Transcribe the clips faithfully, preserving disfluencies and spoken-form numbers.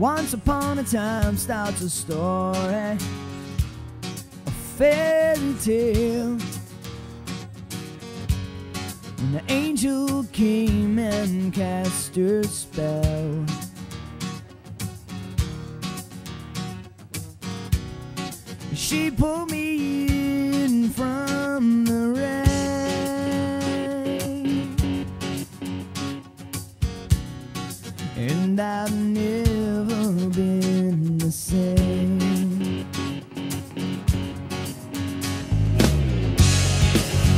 Once upon a time starts a story, a fairy tale. And the angel came and cast her spell. She pulled me in from the rain, and I've never been the same.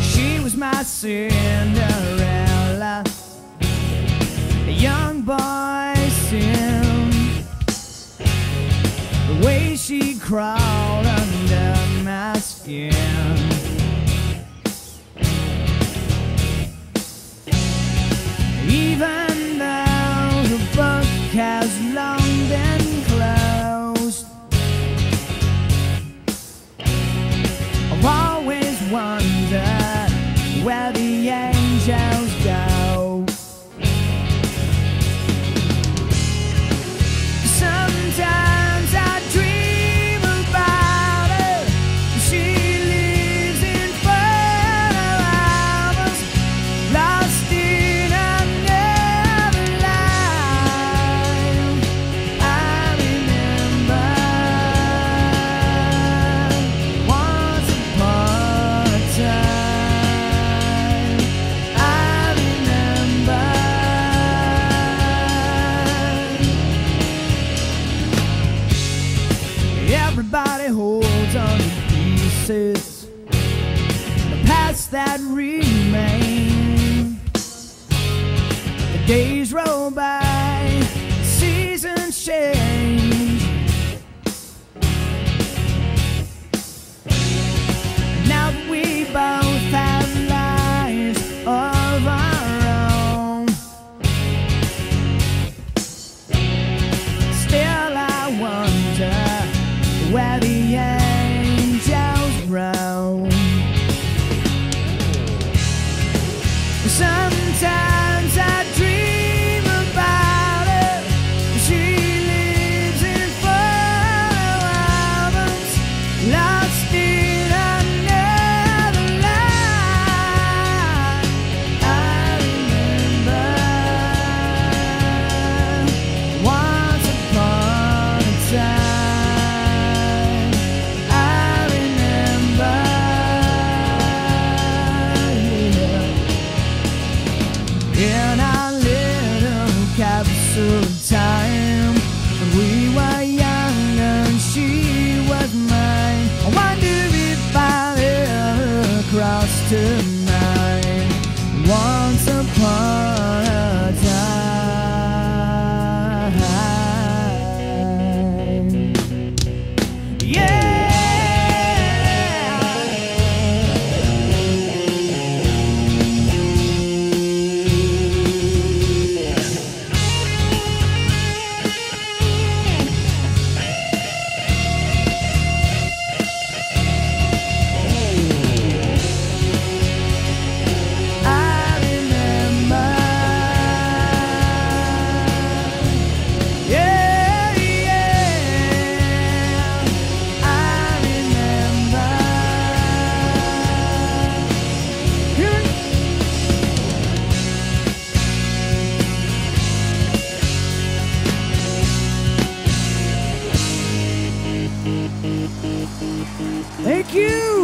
She was my Cinderella, a young boy Sim. The way she crawled under my skin, even though the book has long been closed, I've always wondered where the angels go. Sometimes everybody holds on to pieces, the past that remain. The days roll by, seasons change. Now that we both have lives of our own, still I wonder where the angels roam. Sometimes I dream about her. She lives in photo albums, lost in another life. I remember once upon a time. In our little capsule of time, we were young and she was mine. I wonder if I'll ever cross her mind. Once upon a time, yeah. Thank you.